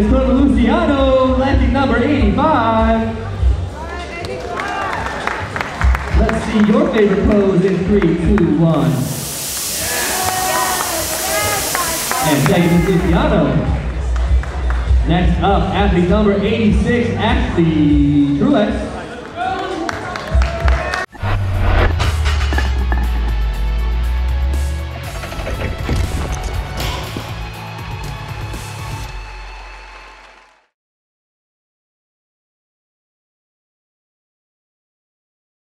is Clover Luciano, landing number 85. Let's see your favorite pose in 3, 2, 1. And thank you, Ms. Luciano. Next up, athlete number 86, Ashley Truettes.